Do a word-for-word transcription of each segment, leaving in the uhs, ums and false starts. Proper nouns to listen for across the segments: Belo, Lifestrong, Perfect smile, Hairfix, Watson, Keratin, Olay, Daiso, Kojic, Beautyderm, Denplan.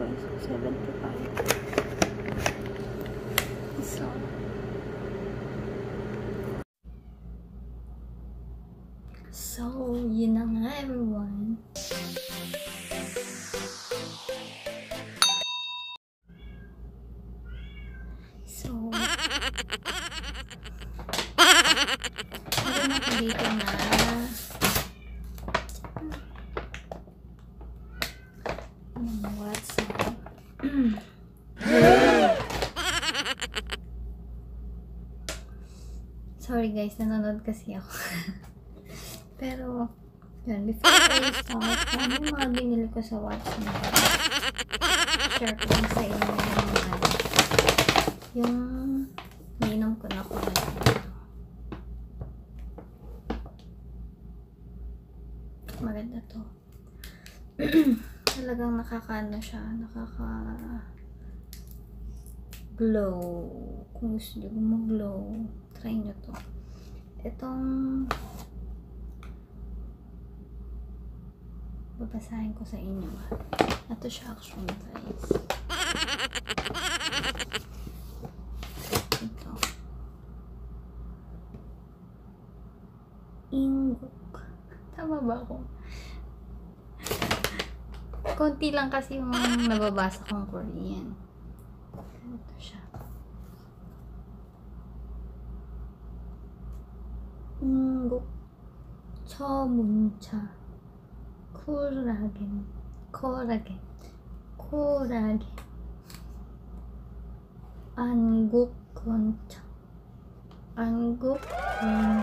guys. So, meron po tayo. Isa. So, yun na nga everyone. So, meron ako dito na. Sorry guys, nanonood kasi ako. Pero, yun, before I start, ano yung mga binili ko sa Watson? Share ko lang sa inyo naman. Yung nainom ko na ko. Maganda to. Talagang nakakaano siya, nakaka glow. Kung gusto nyo mag-glow, try nyo to. Itong babasahin ko sa inyo. Ito siya actually guys. Ito. Ingok. Tama ba ako? Konti lang kasi yung nababasa kong Korean. Ito siya. 인곡 처문차 쿨하겐 콜하겐 콜하겐 안국 건차 안국 건강.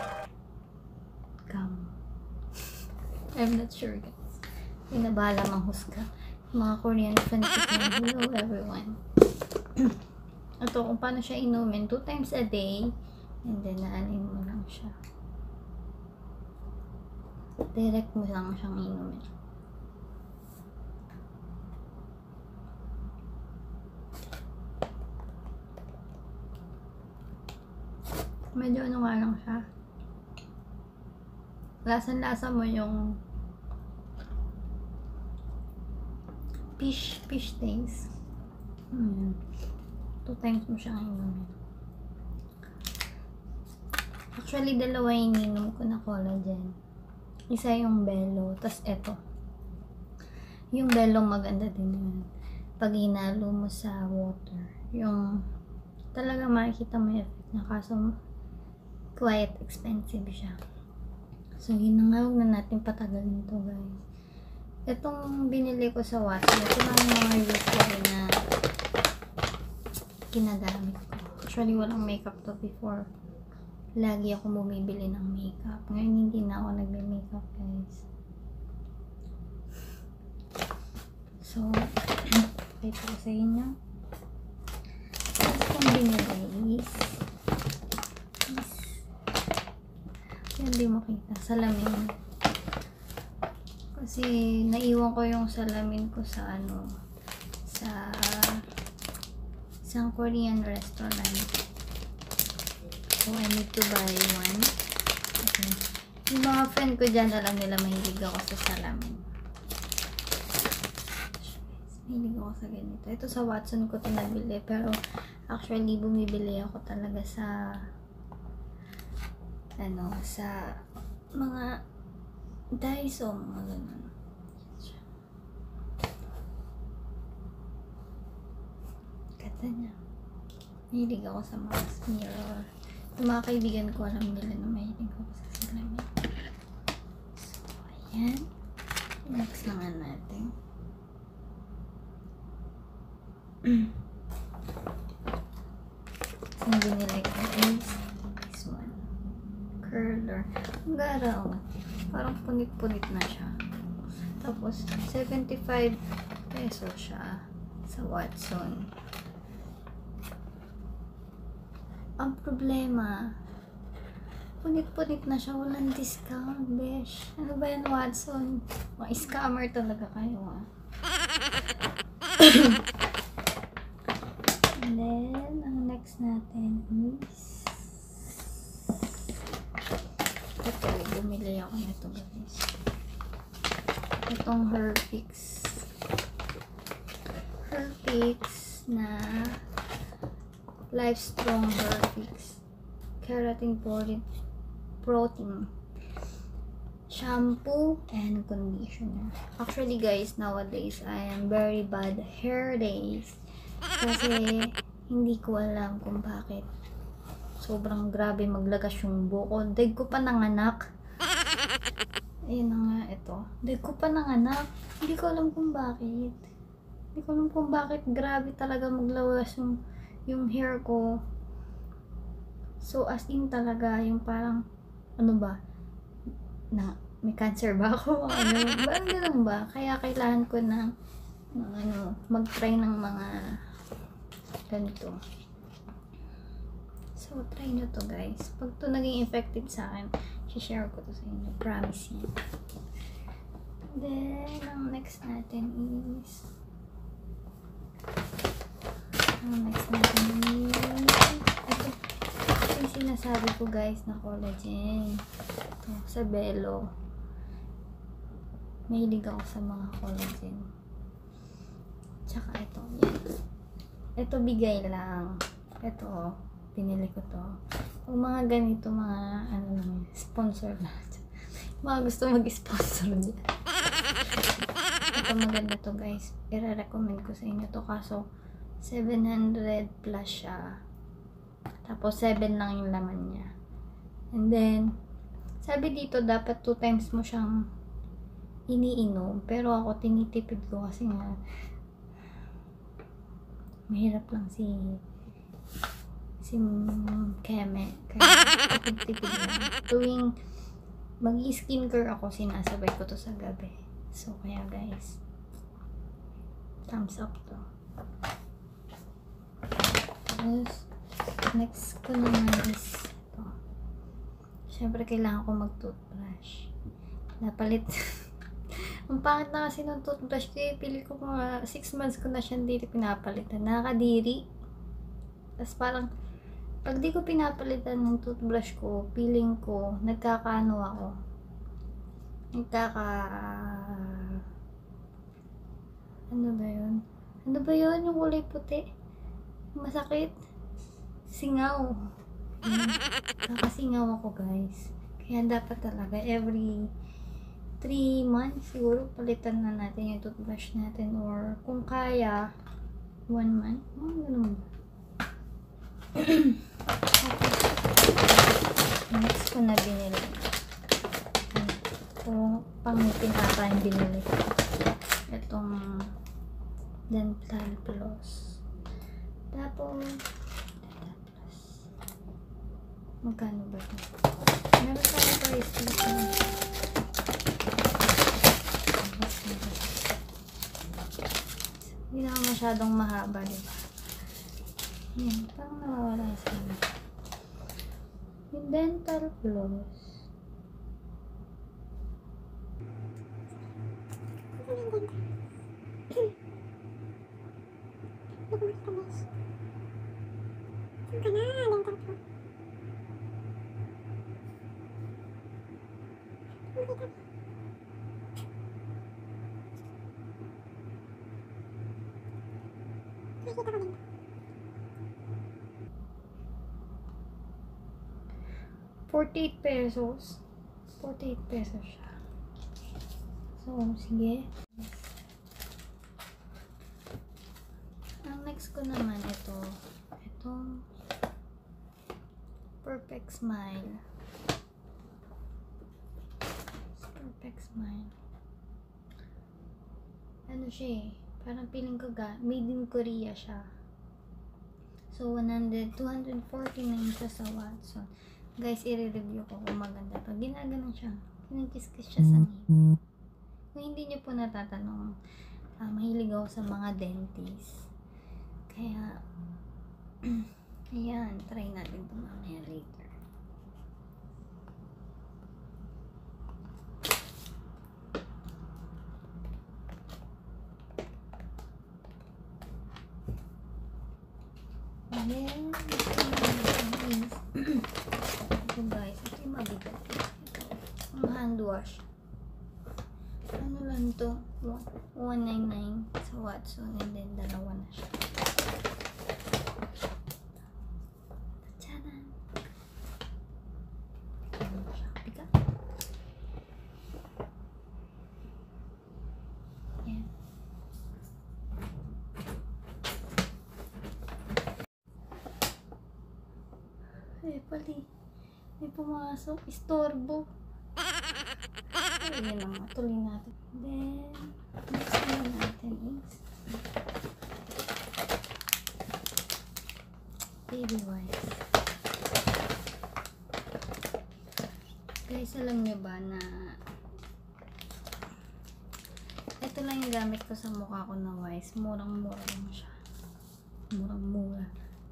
I'm not sure guys. Pinabahala mang husga. Mga Korean fanfiction. Hello everyone. Ito kung paano siya inumin. Two times a day. And then naanin mo lang siya. Direct mo lang siyang inumin. Medyo ano nga lang siya. Lasan-lasa mo yung fish, fish things. Hmm. Two times mo siyang inumin. Actually, dalawa yung ininom ko na collagen. Isa yung bello, tas eto. Yung bello maganda din yun. Pag hinalo mo sa water, yung talaga makikita mo yung effect na kaso quite expensive siya. So yun na nga, huwag na natin patagal nito guys. Itong binili ko sa Watson, ito lang yung mga usual na ginagamit ko. Actually, walang makeup to before. Lagi ako bumibili ng makeup. Ngayon, hindi na ako nagbe-makeup, guys. So, ito ko sa inyo. Tapos kong binili is, is, hindi makita, salamin. Kasi, naiwan ko yung salamin ko sa, ano, sa, isang Korean restaurant. So, I need to buy one. Okay. Yung mga friend ko dyan, alam nila mahilig ako sa salamin. Mahilig ako sa ganito. Ito sa Watson ko ito nabili, pero actually, bumibili ako talaga sa ano, sa mga Daiso, mga ganun. Ganda niya. Mahilig ako sa mga mirror. Yung mga kaibigan ko, alam nila na mahilig ako sa salamin. So, ayan. Next naman natin. So, hindi nila ko is this one. Curler. Ang gara, oh. Parang punit-punit na siya. Tapos, seventy-five peso siya sa Watson. Ang problema, punit-punit na siya, walang discount, besh. Ano ba yan, Watson? Mga scammer talaga kayo, ah. And then, ang next natin is... Ito, bumili ako nito, guys. Itong Hairfix. Hairfix na Lifestrong Hairfix Keratin Protein Shampoo and Conditioner. Actually guys, nowadays I am very bad hair days kasi hindi ko alam kung bakit sobrang grabe maglagas yung buko. Deg ko pa nanganak. Ayun na nga, ito. Deg ko pa nanganak. Hindi ko alam kung bakit. Hindi ko alam kung bakit grabe talaga maglagas yung, yung hair ko. So as in talaga, yung parang, ano ba? Na, may cancer ba ako? Ano? Parang ganun ba? Kaya kailangan ko na, ng, ano, mag-try ng mga ganito. So, try nyo to guys. Pag to naging effective sa akin, share ko to sa inyo. Promise you. Then, ang next natin is ang next natin is ito. Ito yung sinasabi ko guys na collagen. Ito, sa belo. Mahilig ako sa mga collagen. Tsaka ito. Yan. Ito, bigay lang. Ito, pinili ko to. Yung mga ganito, mga, ano naman, sponsor lahat. Mga gusto mag-sponsor dyan. Ito, maganda to guys. I-recommend ko sa inyo to. Kaso, seven hundred plus siya. Tapos, seven lang yung laman niya. And then, sabi dito, dapat two times mo siyang iniinom. Pero ako, tinitipid ko kasi nga, mahirap lang si si Keme. Kaya tipid-tipid lang. Tuwing mag-skincare ako, sinasabay ko to sa gabi. So, kaya guys, thumbs up to. Tapos, next ko naman is ito. Siyempre, kailangan ko mag-toothbrush. Napalit. Ang pangit na kasi ng toothbrush ko, pili ko mga six months ko na siya dito pinapalitan. Nakakadiri. Tapos parang, pag di ko pinapalitan ng toothbrush ko, feeling ko, nagkakaano ako. Nagkaka... Ano ba yun? Ano ba yun? Yung kulay puti? Masakit? Singaw. Nakasingaw ako guys. Kaya dapat talaga every three months siguro palitan na natin yung toothbrush natin. Or kung kaya, one month. Oh, ganun ba? Next ko na binili. Ito, pangipin ata yung binili ko. Itong Denplan Plus. Tapos, Denplan Plus. Magkano ba ito? Meron sa mga price dito. Hindi naman masyadong mahaba, diba? Yan, parang nawawala sa inyo. Yung dental floss. forty-eight pesos. forty-eight pesos siya. So, sige. Ang next ko naman ito. Itong Perfect Smile. Perfect Smile. Ano siya eh? Parang piling ko ga. Made in Korea siya. So, one hundred, two forty-nine siya sa Watson. Guys, i-review ko kung maganda to. Ginaganon siya. Kinikiskis siya sa ngipin. Kung hindi niyo po natatanong, uh, mahilig ako sa mga dentist. Kaya, ayan, try natin ito mamaya later. Wash. Ano lang to? one ninety-nine. So, Watson, and then dalawa na siya. Tadaan! Ano siya? Pick up. Ayan. Ay, pali. May pumasok. Istorbo. Ayan lang. Tuloy natin. Then, next one natin is baby wipes. Guys, alam nyo ba na ito lang yung gamit ko sa mukha ko na wipes. Murang-mura lang siya. Murang-mura.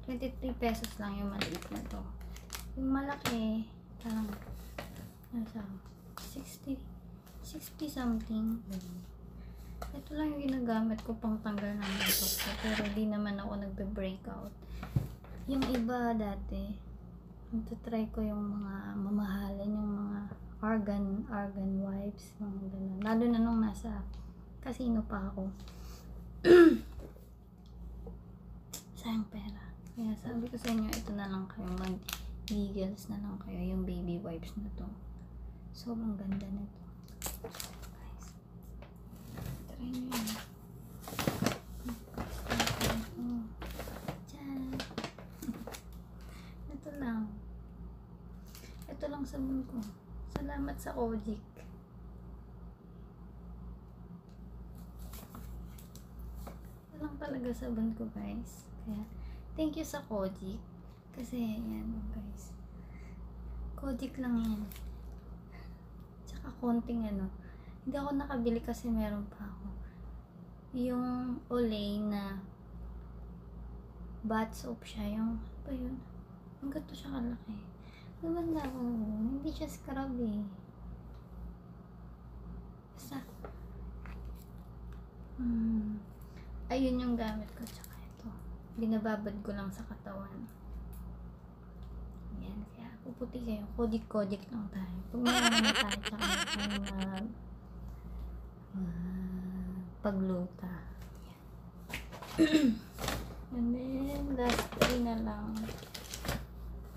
twenty-three pesos lang yung maliit na to. Yung malaki, parang nasa sixty something. Ito lang yung ginagamit ko pang tanggal ng mantok ko, pero di naman ako nagbe-breakout. Yung iba dati, try ko yung mga mamahalin, yung mga argan, argan wipes, mga ganun. Lalo na nung nasa casino pa ako. Sayang pera. Kaya sabi ko sa inyo, ito na lang kayo, mag-giggles na lang kayo, yung baby wipes na to. Sobrang ganda na to. Guys, try nyo yun. Oh, tiyan. Ito lang. Ito lang sabon ko. Salamat sa Kojic. Ito lang talaga sabon ko, guys. Kaya, thank you sa Kojic. Kasi, yan, guys. Kojic lang yan. Konting ano, hindi ako nakabili kasi meron pa ako yung Olay na bath soap siya, yung ano ba yun, ang gato siya kalaki, maganda ako, hindi siya scrub eh, basta hmm. ayun yung gamit ko, tsaka ito binababad ko lang sa katawan. Yan, kaya puputi kayo. Kojic-kojic lang tayo. Pag marami tayo, tsaka mag uh, pagluta. And then, last three na lang.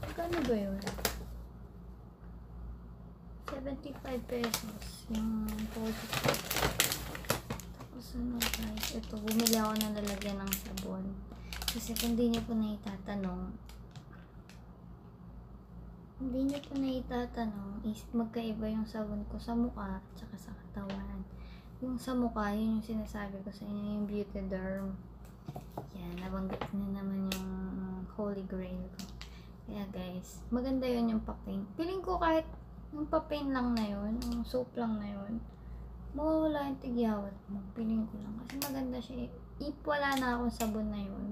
Magkano ba yun? seventy-five pesos yung Kojic. Tapos ano guys, ito, bumili ako ng lalagyan ng sabon. Kasi kung di nyo po na itatanong, hindi nyo po naitatanong is magkaiba yung sabon ko sa mukha at saka sa katawan. Yung sa mukha, yun yung sinasabi ko sa inyo, yung Beautyderm. Yan, nabanggit na naman yung holy grail ko. Kaya guys, maganda yun yung papaint. Piling ko kahit yung papaint lang na yun, yung soap lang na yun, mawawala yung tigyawat mo. Piling ko lang. Kasi maganda siya. If wala na akong sabon na yun,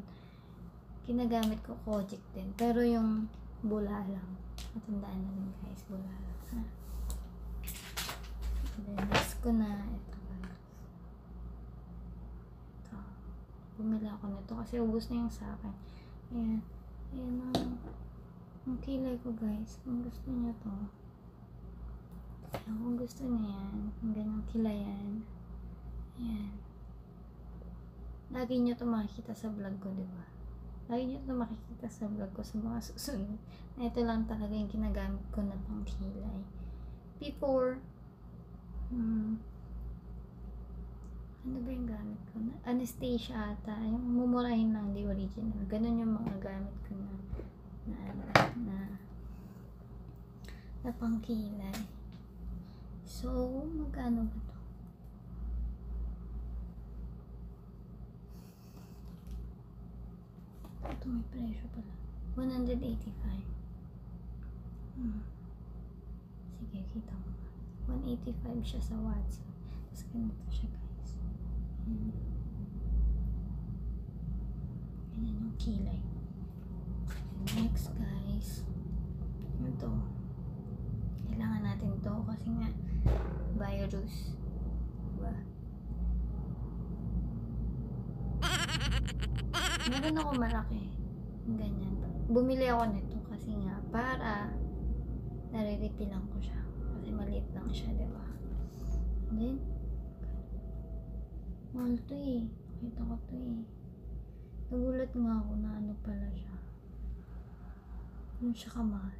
ginagamit ko Kojic din. Pero yung bula lang. Matandaan na rin guys, bula lang ha. Then next ko na ito guys, ito bumila ako nito kasi ubos na yung sakin. Ayan, ayan ang ang kilay ko guys, kung gusto nyo to, ayan, kung gusto nyo yan, kung ganyan kilay yan, ayan, lagi nyo to makikita sa vlog ko, diba? Lagi nyo ito makikita sa vlog ko sa mga susunod. Na ito lang talaga yung ginagamit ko na pang kilay. Before, hmm, ano ba yung gamit ko na? Anastasia ata. Yung mumurahin lang, di original. Ganun yung mga gamit ko na na, na, na pang kilay. So, magkano ba ito? Ito may presyo pala. one eighty-five. Hmm. Sige, kita mo ba. one eighty-five siya sa Watson. Tapos ganito siya guys. Ayan. Ayan yung kilay. Next guys. Ito. Kailangan natin to kasi nga virus. Diba? Meron ako malaki. Ganyan. Bumili ako nito kasi nga para nariripilan ko siya. Kasi maliit lang siya, diba? And then, mahal to eh. Nakita ko to eh. Nagulat nga ako na ano pala siya. Ano siya kamahal.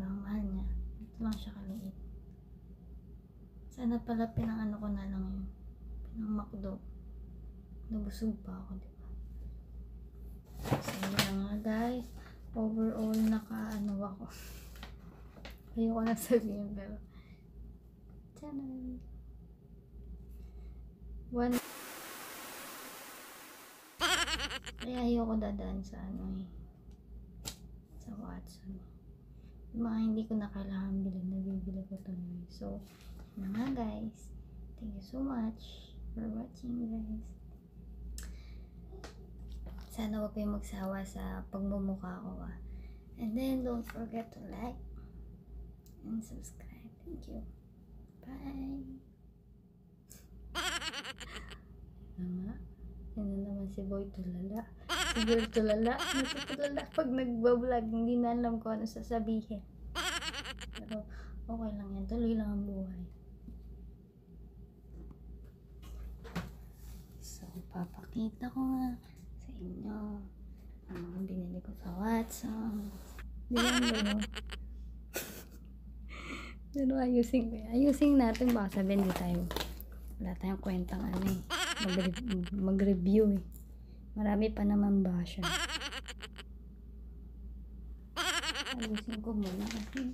Mahal niya. Ito lang siya kaliit. Sana pala pinang-ano ko na lang yun. Pinang-makdo. Nabusog pa ako, di ba? So, yun nga guys. Overall, naka-ano ako. Ayoko na sabihin, pero... Tcharam! One... Kaya ayoko dadaan sa ano eh. Sa Watson. Mga hindi ko na kailangan bilhin. Nabibili ko ito na. So, yun nga guys. Thank you so much for watching guys. Sana huwag kayong magsawa sa pagmumukha ko ah. And then don't forget to like and subscribe. Thank you. Bye. Ano na naman si Boy Tulala. Si Boy Tulala. Natutulala pag nagbablog. Hindi na alam ko ano sasabihin. Pero okay lang yan. Tuloy lang ang buhay. So papakita ko nga sa inyo ang mga binili ko sa Watson. Hindi lang mo. Pero ayusin ko yan. Ayusin natin. Baka sabihin di tayo. Wala tayong kwentang ano eh. Mag-review mag eh. Marami pa naman ba siya. Ayusin ko muna kasi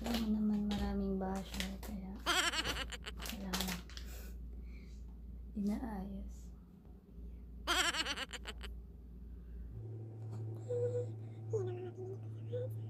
wala naman maraming ba siya. Kaya kailangan inaayos. Ayos.